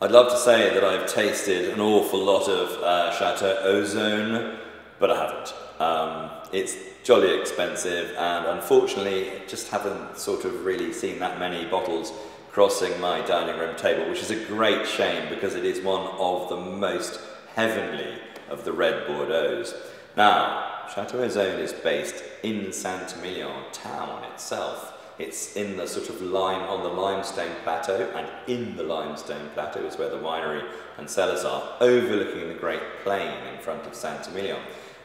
I'd love to say that I've tasted an awful lot of Chateau Ausone, but I haven't. It's jolly expensive, and unfortunately just haven't sort of really seen that many bottles crossing my dining room table, which is a great shame because it is one of the most heavenly of the red Bordeaux's. Now, Chateau Ausone is based in Saint-Emilion town itself. It's in the sort of limestone plateau, and in the limestone plateau is where the winery and cellars are, overlooking the Great Plain in front of Saint-Emilion.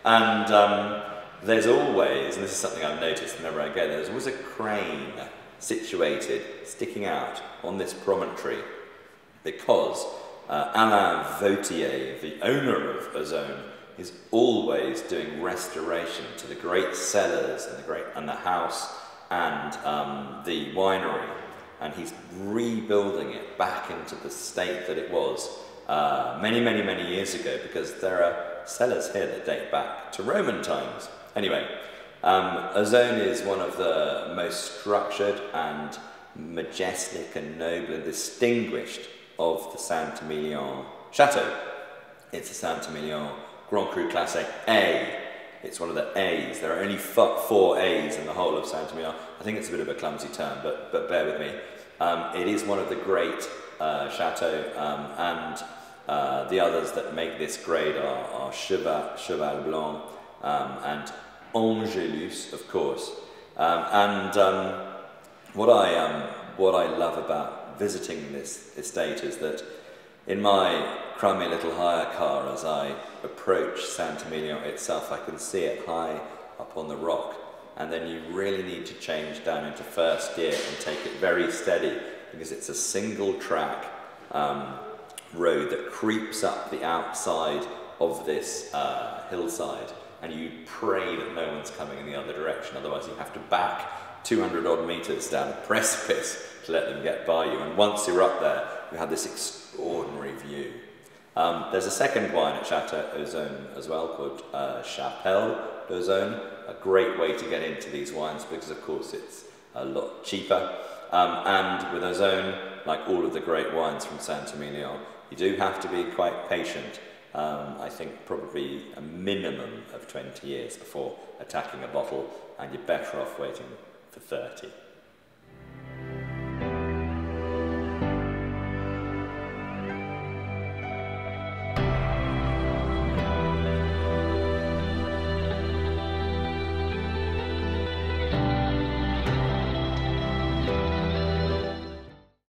And there's always, and this is something I've noticed whenever I go, there's always a crane situated, sticking out on this promontory, because Alain Vautier, the owner of Ausone, is always doing restoration to the great cellars and the house and the winery, and he's rebuilding it back into the state that it was many years ago, because there are cellars here that date back to Roman times. Anyway, Ausone is one of the most structured and majestic and noble and distinguished of the Saint-Emilion Chateau. It's a Saint-Emilion Grand Cru Classic A. It's one of the A's. There are only four A's in the whole of Saint-Emilion. I think it's a bit of a clumsy term, but bear with me. It is one of the great chateaux, and the others that make this grade are Cheval Blanc and Angelus, of course. What I love about visiting this estate is that in my crummy little hire car, as I approach Saint-Emilion itself, I can see it high up on the rock, and then you really need to change down into first gear and take it very steady, because it's a single track road that creeps up the outside of this hillside, and you pray that no one's coming in the other direction, otherwise you have to back 200 odd metres down a precipice to let them get by you, and once you're up there you have this extraordinary view. There's a second wine at Chateau Ausone as well, called Chapelle Ausone. A great way to get into these wines because, of course, it's a lot cheaper. And with Ausone, like all of the great wines from Saint-Emilion, you do have to be quite patient. I think probably a minimum of 20 years before attacking a bottle, and you're better off waiting for 30.